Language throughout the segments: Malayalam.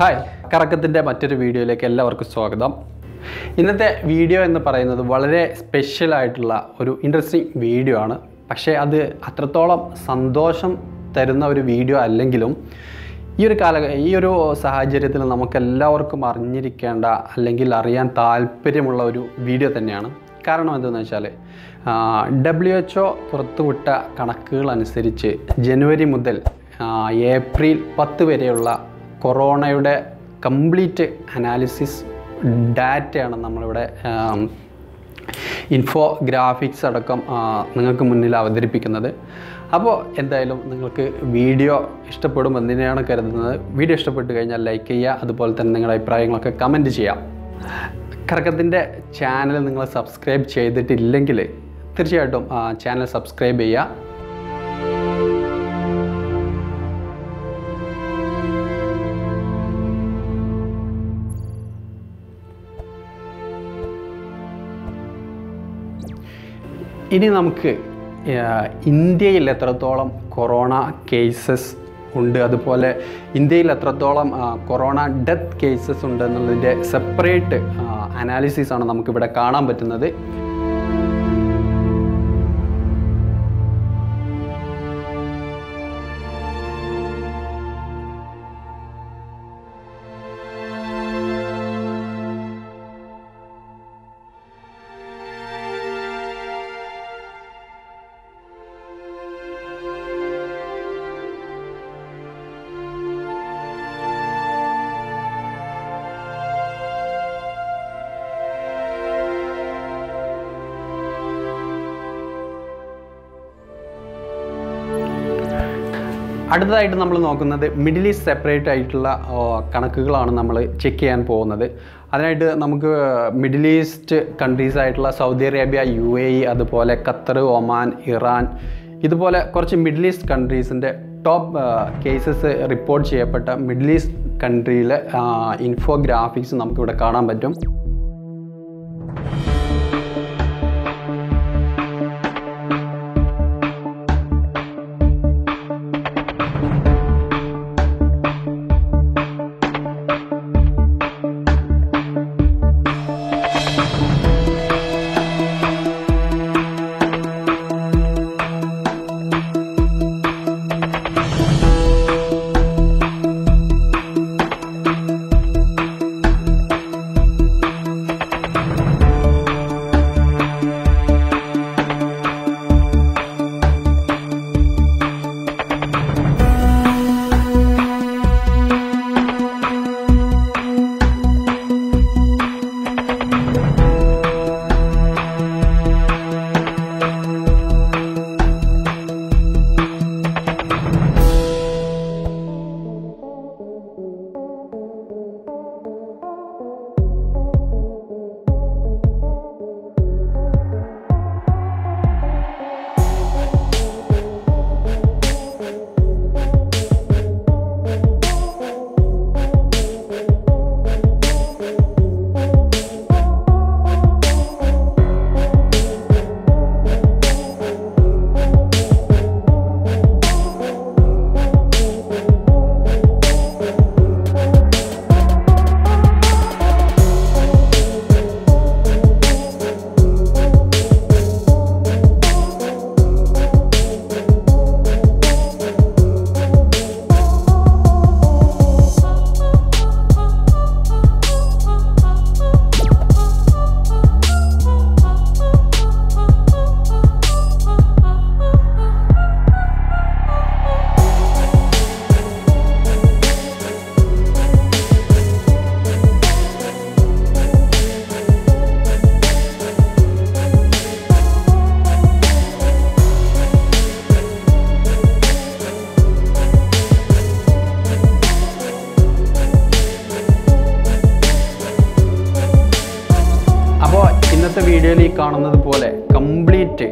Hi, കറക്കത്തിന്റെ മറ്റൊരു വീഡിയോയിലേക്ക് എല്ലാവർക്കും സ്വാഗതം. ഇന്നത്തെ വീഡിയോ എന്ന് പറയുന്നത് വളരെ സ്പെഷ്യൽ ആയിട്ടുള്ള ഒരു ഇൻട്രസ്റ്റിംഗ് വീഡിയോ ആണ്. പക്ഷേ അത് അത്രത്തോളം സന്തോഷം തരുന്ന ഒരു വീഡിയോ അല്ലെങ്കിലും ഈ ഒരു സാഹചര്യത്തിൽ നമുക്കെല്ലാവർക്കും അറിഞ്ഞിരിക്കേണ്ട അല്ലെങ്കിൽ അറിയാൻ താൽപ്പര്യമുള്ള ഒരു വീഡിയോ തന്നെയാണ്. കാരണം എന്തെന്ന് വെച്ചാൽ WHO പുറത്തുവിട്ട കണക്കുകൾ അനുസരിച്ച് ജനുവരി മുതൽ ഏപ്രിൽ 10 വരെയുള്ള കൊറോണയുടെ കംപ്ലീറ്റ് അനാലിസിസ് ഡാറ്റയാണ് നമ്മളിവിടെ ഇൻഫോഗ്രാഫിക്സ് അടക്കം നിങ്ങൾക്ക് മുന്നിൽ അവതരിപ്പിക്കുന്നത്. അപ്പോൾ എന്തായാലും നിങ്ങൾക്ക് വീഡിയോ ഇഷ്ടപ്പെടുമെന്ന് തന്നെയാണ് കരുതുന്നത്. വീഡിയോ ഇഷ്ടപ്പെട്ടു കഴിഞ്ഞാൽ ലൈക്ക് ചെയ്യുക, അതുപോലെ തന്നെ നിങ്ങളുടെ അഭിപ്രായങ്ങളൊക്കെ കമൻറ്റ് ചെയ്യാം. കറക്കത്തിൻ്റെ ചാനൽ നിങ്ങൾ സബ്സ്ക്രൈബ് ചെയ്തിട്ടില്ലെങ്കിൽ തീർച്ചയായിട്ടും ചാനൽ സബ്സ്ക്രൈബ് ചെയ്യുക. ഇനി നമുക്ക് ഇന്ത്യയിൽ എത്രത്തോളം കൊറോണ കേസസ് ഉണ്ട്, അതുപോലെ ഇന്ത്യയിൽ എത്രത്തോളം കൊറോണ ഡെത്ത് കേസസ് ഉണ്ട് എന്നുള്ളതിൻ്റെ സെപ്പറേറ്റ് അനാലിസിസാണ് നമുക്കിവിടെ കാണാൻ പറ്റുന്നത്. അടുത്തതായിട്ട് നമ്മൾ നോക്കുന്നത് മിഡിൽ ഈസ്റ്റ് സെപ്പറേറ്റ് ആയിട്ടുള്ള കണക്കുകളാണ് നമ്മൾ ചെക്ക് ചെയ്യാൻ പോകുന്നത്. അതിനായിട്ട് നമുക്ക് മിഡിൽ ഈസ്റ്റ് കൺട്രീസ് ആയിട്ടുള്ള സൗദി അറേബ്യ, UAE, അതുപോലെ ഖത്തർ, ഒമാൻ, ഇറാൻ, ഇതുപോലെ കുറച്ച് മിഡിൽ ഈസ്റ്റ് കൺട്രീസിൻ്റെ ടോപ്പ് കേസസ് റിപ്പോർട്ട് ചെയ്യപ്പെട്ട മിഡിൽ ഈസ്റ്റ് കൺട്രിയിലെ ഇൻഫോഗ്രാഫിക്സ് നമുക്കിവിടെ കാണാൻ പറ്റും. ഇന്നത്തെ വീഡിയോയിൽ ഈ കാണുന്നത് പോലെ കംപ്ലീറ്റ്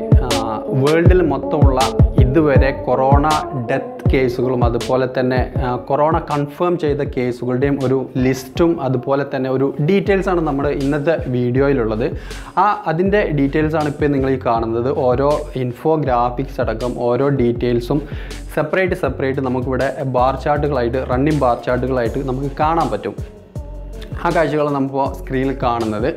വേൾഡിൽ മൊത്തമുള്ള ഇതുവരെ കൊറോണ ഡെത്ത് കേസുകളും അതുപോലെ തന്നെ കൊറോണ കൺഫേം ചെയ്ത കേസുകളുടെയും ഒരു ലിസ്റ്റും അതുപോലെ തന്നെ ഒരു ഡീറ്റെയിൽസ് ആണ് നമ്മുടെ ഇന്നത്തെ വീഡിയോയിലുള്ളത്. അതിൻ്റെ ഡീറ്റെയിൽസ് ആണ് ഇപ്പോൾ നിങ്ങൾ ഈ കാണുന്നത്. ഓരോ ഇൻഫോഗ്രാഫിക്സ് അടക്കം ഓരോ ഡീറ്റെയിൽസും സെപ്പറേറ്റ് നമുക്കിവിടെ ബാർ ചാർട്ടുകളായിട്ട് റണ്ണിങ് ബാർ ചാർട്ടുകളായിട്ട് നമുക്ക് കാണാൻ പറ്റും. ആ കാഴ്ചകളാണ് നമ്മളിപ്പോൾ സ്ക്രീനിൽ കാണുന്നത്.